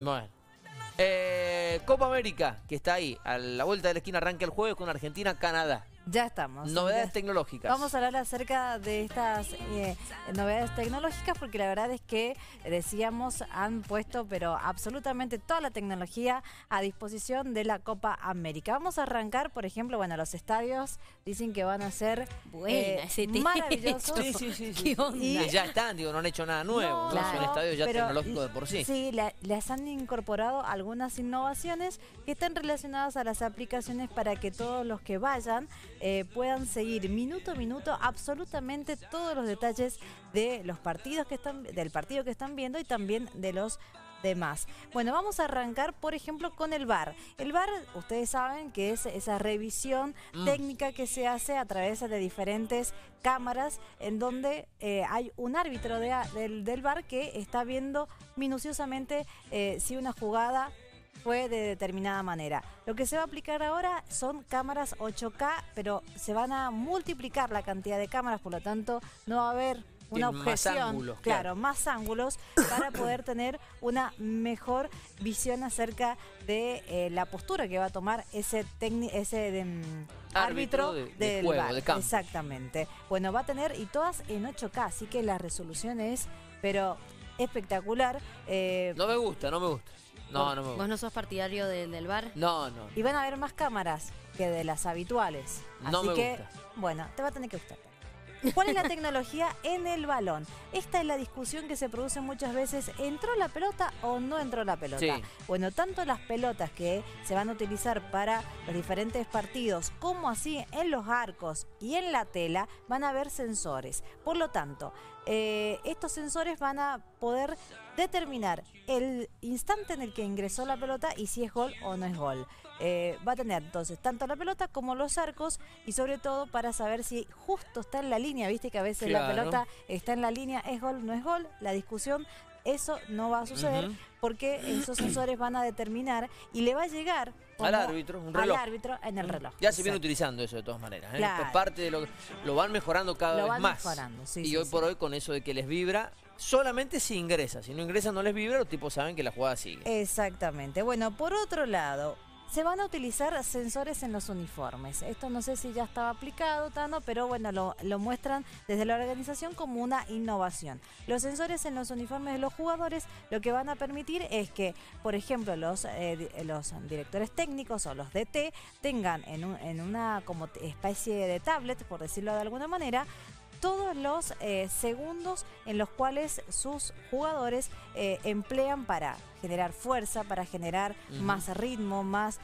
Bueno, Copa América, que está ahí, a la vuelta de la esquina, arranca el jueves con Argentina-Canadá. Ya estamos. Novedades tecnológicas. Vamos a hablar acerca de estas novedades tecnológicas, porque la verdad es que, decíamos, han puesto pero absolutamente toda la tecnología a disposición de la Copa América. Vamos a arrancar, por ejemplo, bueno, los estadios dicen que van a ser maravillosos. Sí. ¿Qué onda? Y ya están, digo, no han hecho nada nuevo. No, claro, son estadios ya tecnológicos de por sí. Sí, les han incorporado algunas innovaciones que están relacionadas a las aplicaciones para que todos los que vayan puedan seguir minuto a minuto absolutamente todos los detalles de los partidos que están, del partido que están viendo y también de los demás. Bueno, vamos a arrancar, por ejemplo, con el VAR. El VAR, ustedes saben que es esa revisión técnica que se hace a través de diferentes cámaras, en donde hay un árbitro del VAR que está viendo minuciosamente si una jugada fue de determinada manera. Lo que se va a aplicar ahora son cámaras 8K, pero se van a multiplicar la cantidad de cámaras, por lo tanto no va a haber una objeción. Más ángulos, claro, más ángulos para poder tener una mejor visión acerca de la postura que va a tomar ese árbitro del juego, VAR. Del campo. Exactamente. Bueno, va a tener, y todas en 8K, así que la resolución es pero espectacular. No me gusta. No. ¿Vos no sos partidario del VAR? No. Y van a haber más cámaras que de las habituales. Así que no me gusta. Bueno, te va a tener que gustar. ¿Cuál es la tecnología en el balón? Esta es la discusión que se produce muchas veces. ¿Entró la pelota o no entró la pelota? Sí. Bueno, tanto las pelotas que se van a utilizar para los diferentes partidos, como así en los arcos y en la tela, van a haber sensores. Por lo tanto, estos sensores van a poder determinar el instante en el que ingresó la pelota y si es gol o no es gol. Va a tener entonces tanto la pelota como los arcos, y sobre todo para saber si justo está en la línea. Viste que a veces la pelota está en la línea, es gol, no es gol, la discusión. Eso no va a suceder porque esos sensores van a determinar y le va a llegar al árbitro, al árbitro en el reloj. Ya se viene utilizando eso de todas maneras. Claro. Es parte de lo van mejorando cada vez más. Hoy por hoy con eso de que les vibra, solamente si ingresa. Si no ingresa no les vibra, los tipos saben que la jugada sigue. Exactamente. Bueno, por otro lado, se van a utilizar sensores en los uniformes. Esto no sé si ya estaba aplicado, Tano, pero bueno, lo muestran desde la organización como una innovación. Los sensores en los uniformes de los jugadores lo que van a permitir es que, por ejemplo, los directores técnicos o los DT tengan en una como especie de tablet, por decirlo de alguna manera, todos los segundos en los cuales sus jugadores emplean para generar fuerza, para generar más ritmo, más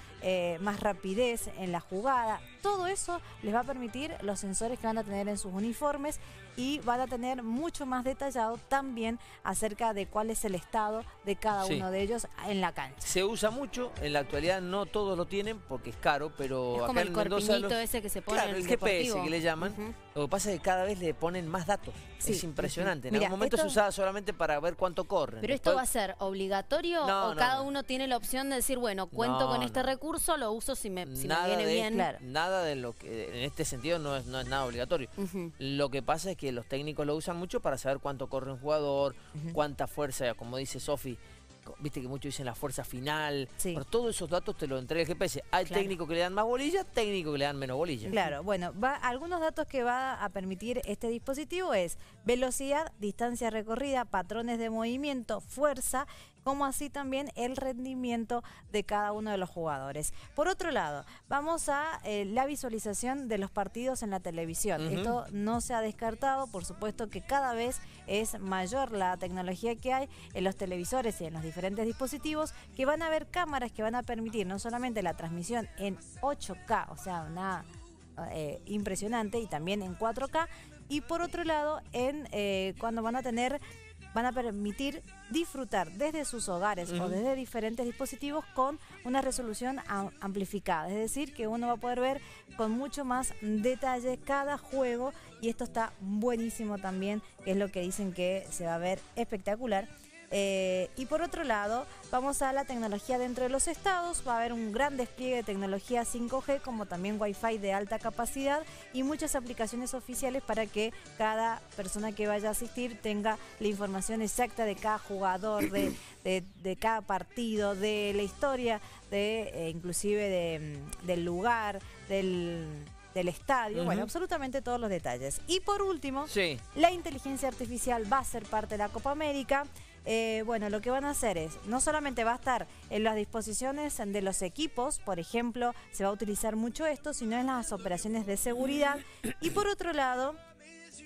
rapidez en la jugada. Todo eso les va a permitir los sensores que van a tener en sus uniformes, y van a tener mucho más detallado también acerca de cuál es el estado de cada uno de ellos en la cancha. Se usa mucho, en la actualidad no todos lo tienen porque es caro, pero es acá como el corpinito ese que se pone en el GPS deportivo, que le llaman. Lo que pasa es que cada vez le ponen más datos. Sí. Es impresionante. En algún momento se usaba solamente para ver cuánto corren. Pero esto va a ser obligatorio, o cada uno tiene la opción de decir, bueno, cuento con este recurso, lo uso si me viene bien. Nada de lo que en este sentido no es nada obligatorio. Lo que pasa es que los técnicos lo usan mucho para saber cuánto corre un jugador, cuánta fuerza, como dice Sofi. Viste que muchos dicen la fuerza final. Sí. Pero todos esos datos te los entrega el GPS. Hay técnicos que le dan más bolilla, técnicos que le dan menos bolilla. Claro, bueno, algunos datos que va a permitir este dispositivo es velocidad, distancia recorrida, patrones de movimiento, fuerza, como así también el rendimiento de cada uno de los jugadores. Por otro lado, vamos a la visualización de los partidos en la televisión. Esto no se ha descartado, por supuesto que cada vez es mayor la tecnología que hay en los televisores y en los diferentes dispositivos, que van a haber cámaras que van a permitir no solamente la transmisión en 8K, o sea, una impresionante, y también en 4K, y por otro lado, cuando van a permitir disfrutar desde sus hogares o desde diferentes dispositivos con una resolución amplificada. Es decir, que uno va a poder ver con mucho más detalle cada juego, y esto está buenísimo también, que es lo que dicen que se va a ver espectacular. Y por otro lado, vamos a la tecnología dentro de los estados. Va a haber un gran despliegue de tecnología 5G, como también Wi-Fi de alta capacidad y muchas aplicaciones oficiales para que cada persona que vaya a asistir tenga la información exacta de cada jugador, de cada partido, de la historia, inclusive del lugar, del estadio, bueno, absolutamente todos los detalles. Y por último, la inteligencia artificial va a ser parte de la Copa América. Bueno, lo que van a hacer es, no solamente va a estar en las disposiciones de los equipos, por ejemplo, se va a utilizar mucho esto, sino en las operaciones de seguridad. Y por otro lado,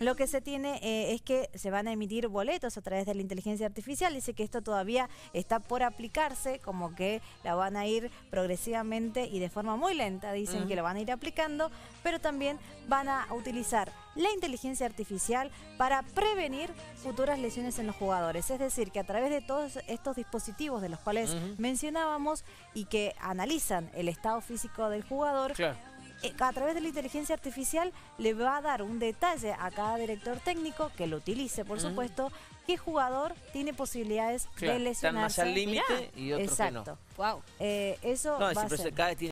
lo que se tiene es que se van a emitir boletos a través de la inteligencia artificial. Dice que esto todavía está por aplicarse, como que la van a ir progresivamente y de forma muy lenta. Dicen que lo van a ir aplicando, pero también van a utilizar la inteligencia artificial para prevenir futuras lesiones en los jugadores. Es decir, que a través de todos estos dispositivos de los cuales mencionábamos y que analizan el estado físico del jugador... a través de la inteligencia artificial le va a dar un detalle a cada director técnico que lo utilice, por supuesto, qué jugador tiene posibilidades de lesionarse. Están más al límite y otros que no. Wow. Eso va a ser.